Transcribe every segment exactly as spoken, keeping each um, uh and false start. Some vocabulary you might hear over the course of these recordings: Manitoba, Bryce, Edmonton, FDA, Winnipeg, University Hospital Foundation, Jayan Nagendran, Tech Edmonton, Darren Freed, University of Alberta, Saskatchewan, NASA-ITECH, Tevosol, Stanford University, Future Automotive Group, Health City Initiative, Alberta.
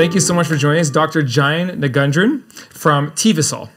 thank you so much for joining us, Doctor Jayan Nagendran from Tevosol.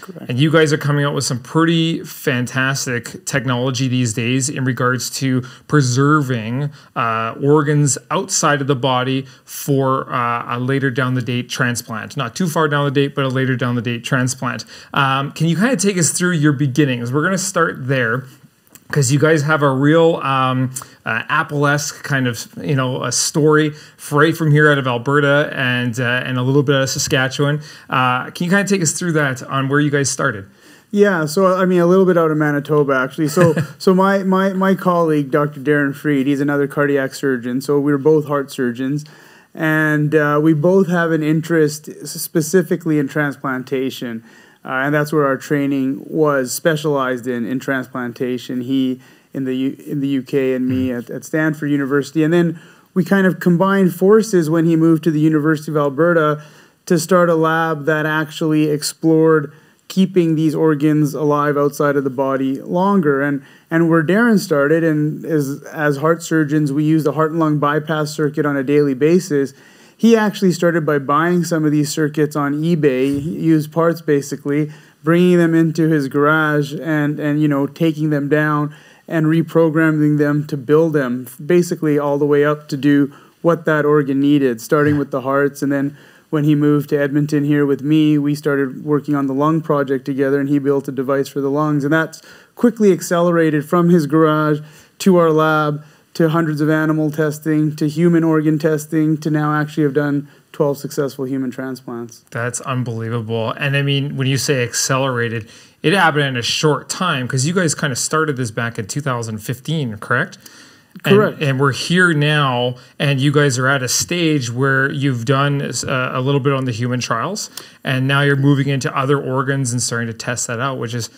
Correct. And you guys are coming out with some pretty fantastic technology these days in regards to preserving uh, organs outside of the body for uh, a later down the date transplant. Not too far down the date, but a later down the date transplant. Um, can you kind of take us through your beginnings? We're going to start there, because you guys have a real um, uh, Apple-esque kind of, you know, a story right from here out of Alberta and, uh, and a little bit out of Saskatchewan. Uh, can you kind of take us through that on where you guys started? Yeah, so I mean a little bit out of Manitoba actually. So so my, my, my colleague, Doctor Darren Freed, he's another cardiac surgeon. So we were both heart surgeons. And uh, we both have an interest specifically in transplantation. Uh, and that's where our training was specialized in, in transplantation. He in the U in the U K and me at, at Stanford University. And then we kind of combined forces when he moved to the University of Alberta to start a lab that actually explored keeping these organs alive outside of the body longer. And, and where Darren started, and as, as heart surgeons, we use the heart and lung bypass circuit on a daily basis. He actually started by buying some of these circuits on eBay, used parts basically, bringing them into his garage and, and you know, taking them down and reprogramming them to build them, basically all the way up to do what that organ needed, starting with the hearts. And then when he moved to Edmonton here with me, we started working on the lung project together, and he built a device for the lungs. And that's quickly accelerated from his garage to our lab, to hundreds of animal testing, to human organ testing, to now actually have done twelve successful human transplants. That's unbelievable. And I mean, when you say accelerated, it happened in a short time, because you guys kind of started this back in two thousand fifteen, correct? Correct. And, and we're here now, and you guys are at a stage where you've done a, a little bit on the human trials, and now you're moving into other organs and starting to test that out, which is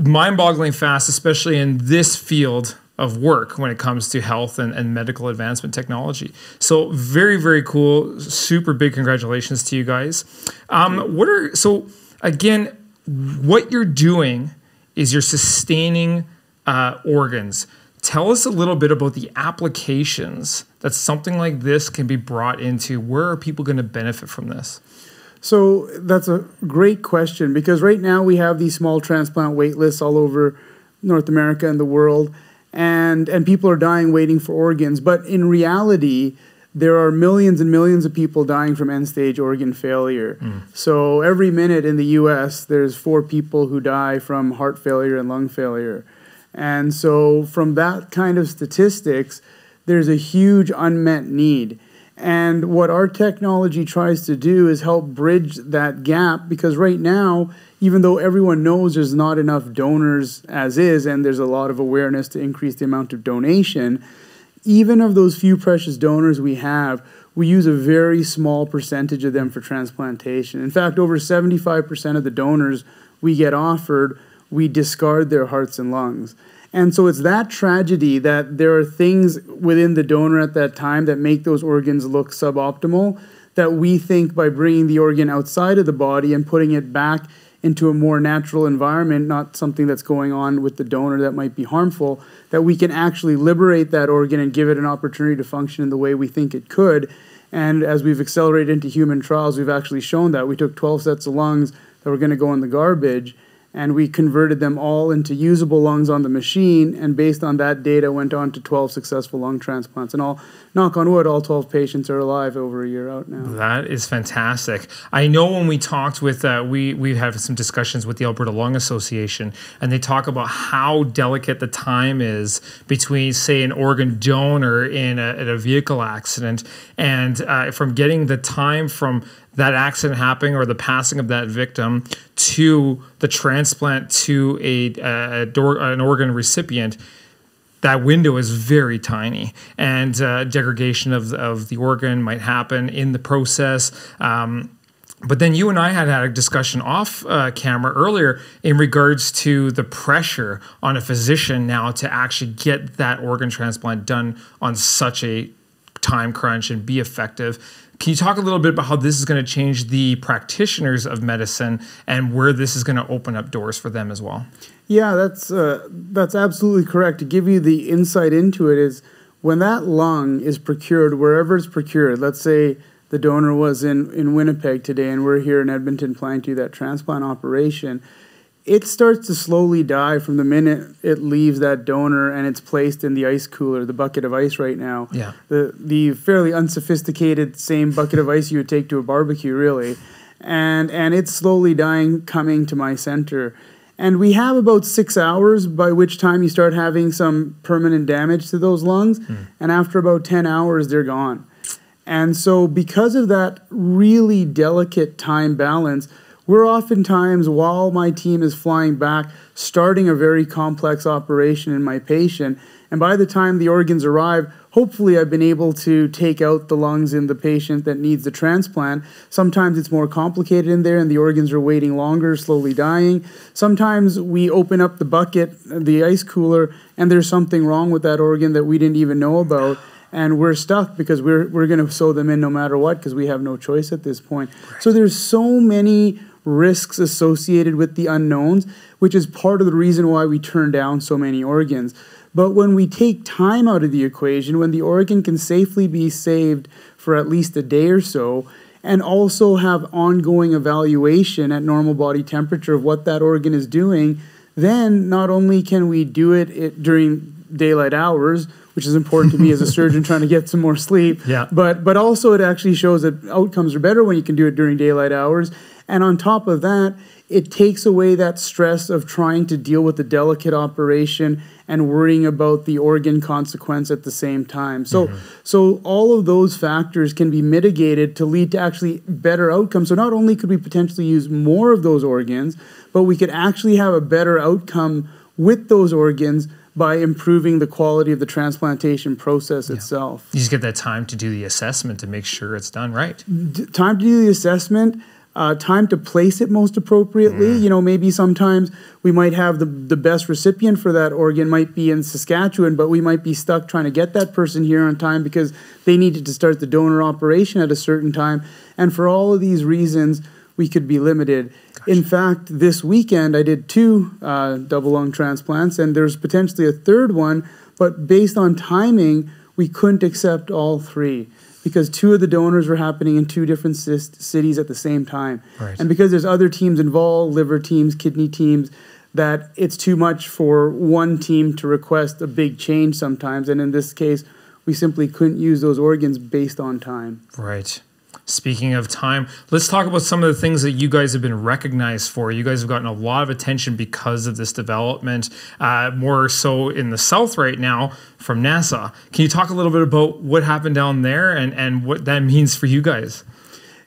mind-boggling fast, especially in this field of work when it comes to health and, and medical advancement technology. So very, very cool. Super big congratulations to you guys. Um, what are, so again, what you're doing is you're sustaining uh, organs. Tell us a little bit about the applications that something like this can be brought into. Where are people going to benefit from this? So that's a great question, because right now we have these small transplant wait lists all over North America and the world. And, and people are dying waiting for organs. But in reality, there are millions and millions of people dying from end-stage organ failure. Mm. So every minute in the U S, there's four people who die from heart failure and lung failure. And so from that kind of statistics, there's a huge unmet need. And what our technology tries to do is help bridge that gap, because right now, even though everyone knows there's not enough donors as is, and there's a lot of awareness to increase the amount of donation, even of those few precious donors we have, we use a very small percentage of them for transplantation. In fact, over seventy-five percent of the donors we get offered, we discard their hearts and lungs. And so it's that tragedy that there are things within the donor at that time that make those organs look suboptimal, that we think by bringing the organ outside of the body and putting it back into a more natural environment, not something that's going on with the donor that might be harmful, that we can actually liberate that organ and give it an opportunity to function in the way we think it could. And as we've accelerated into human trials, we've actually shown that. We took twelve sets of lungs that were going to go in the garbage, and we converted them all into usable lungs on the machine, and based on that data went on to twelve successful lung transplants. And all, knock on wood, all twelve patients are alive over a year out now. That is fantastic. I know when we talked with, uh, we, we had some discussions with the Alberta Lung Association, and they talk about how delicate the time is between, say, an organ donor in a, in a vehicle accident, and uh, from getting the time from that accident happening or the passing of that victim to the transplant to a, a door, an organ recipient, that window is very tiny, and uh, degradation of, of the organ might happen in the process. Um, but then you and I had had a discussion off uh, camera earlier in regards to the pressure on a physician now to actually get that organ transplant done on such a time crunch and be effective. Can you talk a little bit about how this is going to change the practitioners of medicine and where this is going to open up doors for them as well? Yeah, that's uh, that's absolutely correct. To give you the insight into it is when that lung is procured, wherever it's procured, let's say the donor was in, in Winnipeg today, and we're here in Edmonton planning to do that transplant operation, it starts to slowly die from the minute it leaves that donor and it's placed in the ice cooler, the bucket of ice right now. Yeah. The, the fairly unsophisticated same bucket of ice you would take to a barbecue, really. And, and it's slowly dying, coming to my center. And we have about six hours, by which time you start having some permanent damage to those lungs. Mm. And after about ten hours, they're gone. And so because of that really delicate time balance, we're oftentimes, while my team is flying back, starting a very complex operation in my patient. And by the time the organs arrive, hopefully I've been able to take out the lungs in the patient that needs the transplant. Sometimes it's more complicated in there and the organs are waiting longer, slowly dying. Sometimes we open up the bucket, the ice cooler, and there's something wrong with that organ that we didn't even know about. And we're stuck because we're, we're going to sew them in no matter what because we have no choice at this point. Right. So there's so many risks associated with the unknowns, which is part of the reason why we turn down so many organs. But when we take time out of the equation, when the organ can safely be saved for at least a day or so, and also have ongoing evaluation at normal body temperature of what that organ is doing, then not only can we do it, it during daylight hours, which is important to me as a surgeon trying to get some more sleep, yeah. but, but also it actually shows that outcomes are better when you can do it during daylight hours. And on top of that, it takes away that stress of trying to deal with the delicate operation and worrying about the organ consequence at the same time. So, mm-hmm. so all of those factors can be mitigated to lead to actually better outcomes. So not only could we potentially use more of those organs, but we could actually have a better outcome with those organs by improving the quality of the transplantation process yeah. itself. You just get that time to do the assessment to make sure it's done right. D- time to do the assessment. Uh, time to place it most appropriately. Mm. You know, maybe sometimes we might have the, the best recipient for that organ might be in Saskatchewan, but we might be stuck trying to get that person here on time because they needed to start the donor operation at a certain time. And for all of these reasons, we could be limited. Gotcha. In fact, this weekend I did two uh, double lung transplants, and there's potentially a third one, but based on timing, we couldn't accept all three, because two of the donors were happening in two different cities at the same time. Right. And because there's other teams involved, liver teams, kidney teams, that it's too much for one team to request a big change sometimes. And in this case, we simply couldn't use those organs based on time. Right. Speaking of time, let's talk about some of the things that you guys have been recognized for. You guys have gotten a lot of attention because of this development, uh, more so in the South right now from NASA. Can you talk a little bit about what happened down there and, and what that means for you guys?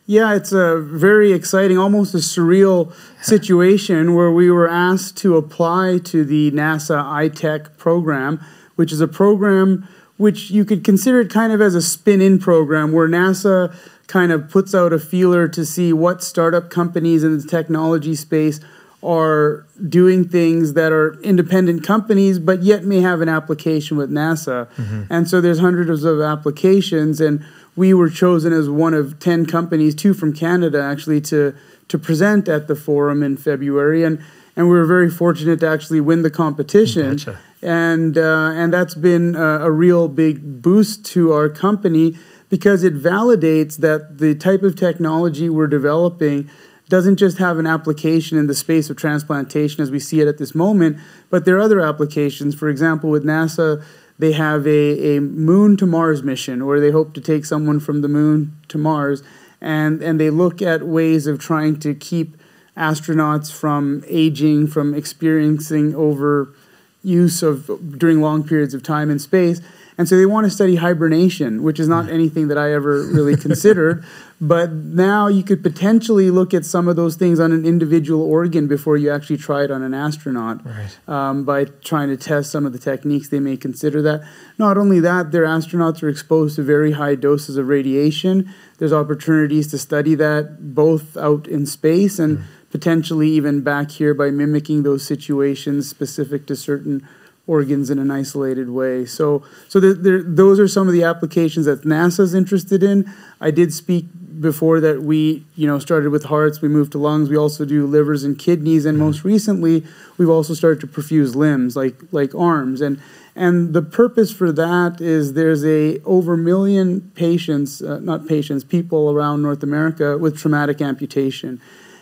Yeah, it's a very exciting, almost a surreal situation where we were asked to apply to the NASA I tech program, which is a program which you could consider it kind of as a spin-in program where NASA kind of puts out a feeler to see what startup companies in the technology space are doing things that are independent companies, but yet may have an application with NASA. Mm-hmm. And so there's hundreds of applications, and we were chosen as one of ten companies, two from Canada actually, to, to present at the forum in February. And, and we were very fortunate to actually win the competition. Gotcha. And, uh, and that's been a, a real big boost to our company, because it validates that the type of technology we're developing doesn't just have an application in the space of transplantation as we see it at this moment, but there are other applications. For example, with NASA, they have a, a moon to Mars mission where they hope to take someone from the moon to Mars, and, and they look at ways of trying to keep astronauts from aging, from experiencing overuse of, during long periods of time in space. And so they want to study hibernation, which is not anything that I ever really considered. But now you could potentially look at some of those things on an individual organ before you actually try it on an astronaut, right. um, by trying to test some of the techniques they may consider that. Not only that, their astronauts are exposed to very high doses of radiation. There's opportunities to study that both out in space and mm. potentially even back here by mimicking those situations specific to certain organs in an isolated way. So so there, there, those are some of the applications that NASA's interested in. I did speak before that we, you know, started with hearts, we moved to lungs, we also do livers and kidneys, and most recently we've also started to perfuse limbs like like arms. And and the purpose for that is there's a over a million patients, uh, not patients, people around North America with traumatic amputation.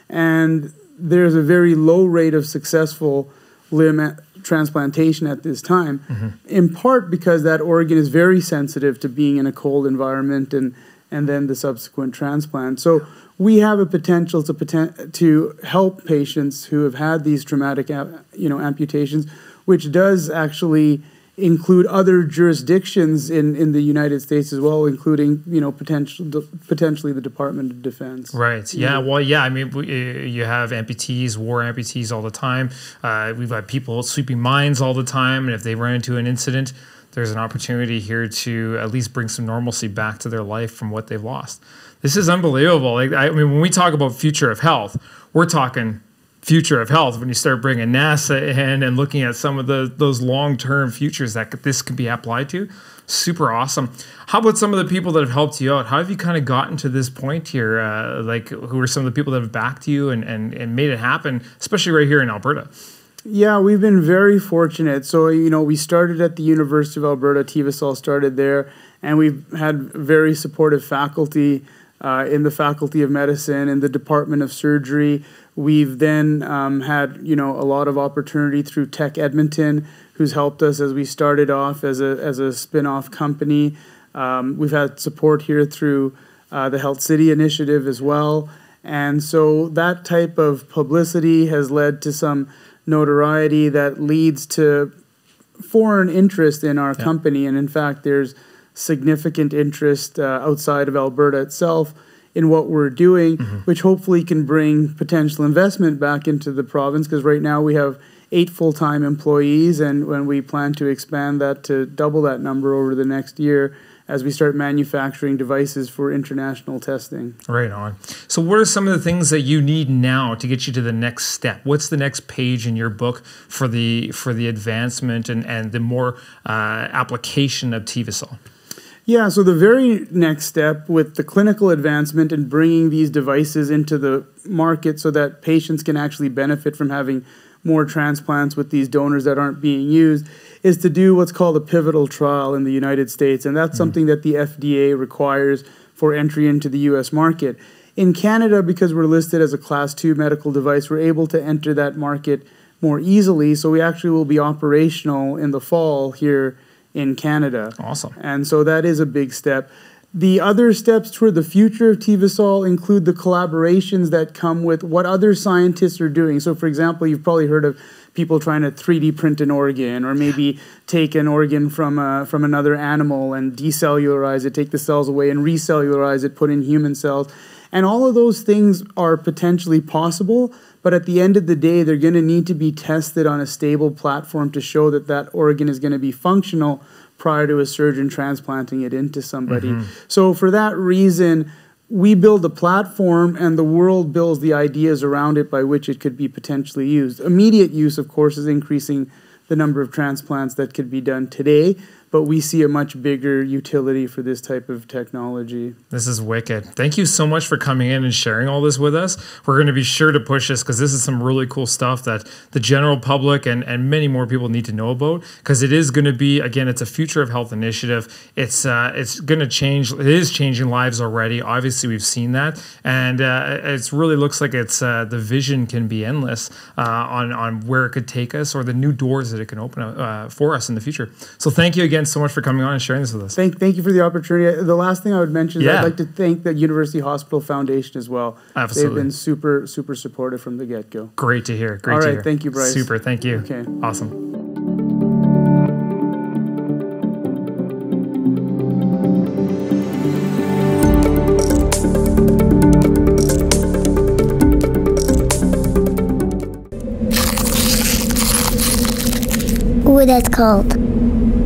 And there's a very low rate of successful limb transplantation at this time, mm-hmm. in part because that organ is very sensitive to being in a cold environment and and then the subsequent transplant. So we have a potential to poten to help patients who have had these traumatic you know amputations, which does actually include other jurisdictions in in the United States as well, including you know potential potentially the Department of Defense. Right. Yeah. Well. Yeah. I mean, we, you have amputees, war amputees, all the time. Uh, we've got people sweeping mines all the time, and if they run into an incident, there's an opportunity here to at least bring some normalcy back to their life from what they've lost. This is unbelievable. Like, I mean, when we talk about future of health, we're talking future of health when you start bringing NASA in and looking at some of the those long-term futures that this could be applied to. Super awesome. How about some of the people that have helped you out? How have you kind of gotten to this point here? Uh, like, who are some of the people that have backed you and, and, and made it happen, especially right here in Alberta? Yeah, we've been very fortunate. So, you know, we started at the University of Alberta. Tevosol started there, and we've had very supportive faculty uh, in the Faculty of Medicine, in the Department of Surgery. We've then um, had, you know, a lot of opportunity through Tech Edmonton, who's helped us as we started off as a, as a spin-off company. Um, we've had support here through uh, the Health City Initiative as well. And so that type of publicity has led to some notoriety that leads to foreign interest in our yeah. company. And in fact, there's significant interest uh, outside of Alberta itself in what we're doing, mm-hmm. which hopefully can bring potential investment back into the province, because right now we have eight full-time employees, and when we plan to expand that to double that number over the next year as we start manufacturing devices for international testing. Right on. So what are some of the things that you need now to get you to the next step? What's the next page in your book for the for the advancement and, and the more uh, application of Tevosol? Yeah, so the very next step with the clinical advancement and bringing these devices into the market so that patients can actually benefit from having more transplants with these donors that aren't being used is to do what's called a pivotal trial in the United States. And that's mm-hmm. something that the F D A requires for entry into the U S market. In Canada, because we're listed as a class two medical device, we're able to enter that market more easily. So we actually will be operational in the fall here in Canada. Awesome. And so that is a big step. The other steps toward the future of Tevosol include the collaborations that come with what other scientists are doing. So for example, you've probably heard of people trying to three D print an organ, or maybe take an organ from, uh, from another animal and decellularize it, take the cells away and recellularize it, put in human cells. And all of those things are potentially possible, but at the end of the day, they're going to need to be tested on a stable platform to show that that organ is going to be functional prior to a surgeon transplanting it into somebody. Mm-hmm. So for that reason, we build a platform and the world builds the ideas around it by which it could be potentially used. Immediate use, of course, is increasing the number of transplants that could be done today, but we see a much bigger utility for this type of technology. This is wicked. Thank you so much for coming in and sharing all this with us. We're going to be sure to push this, because this is some really cool stuff that the general public and, and many more people need to know about, because it is going to be, again, it's a future of health initiative. It's uh, it's going to change. It is changing lives already. Obviously, we've seen that. And uh, it really looks like it's uh, the vision can be endless uh, on, on where it could take us, or the new doors that it can open up uh, for us in the future. So thank you again so much for coming on and sharing this with us. Thank, thank you for the opportunity. The last thing I would mention is yeah. I'd like to thank the University Hospital Foundation as well. Absolutely. They've been super, super supportive from the get-go. Great to hear. Great All to right, hear. Thank you, Bryce. Super. Thank you. Okay. Awesome. Oh, that's cold.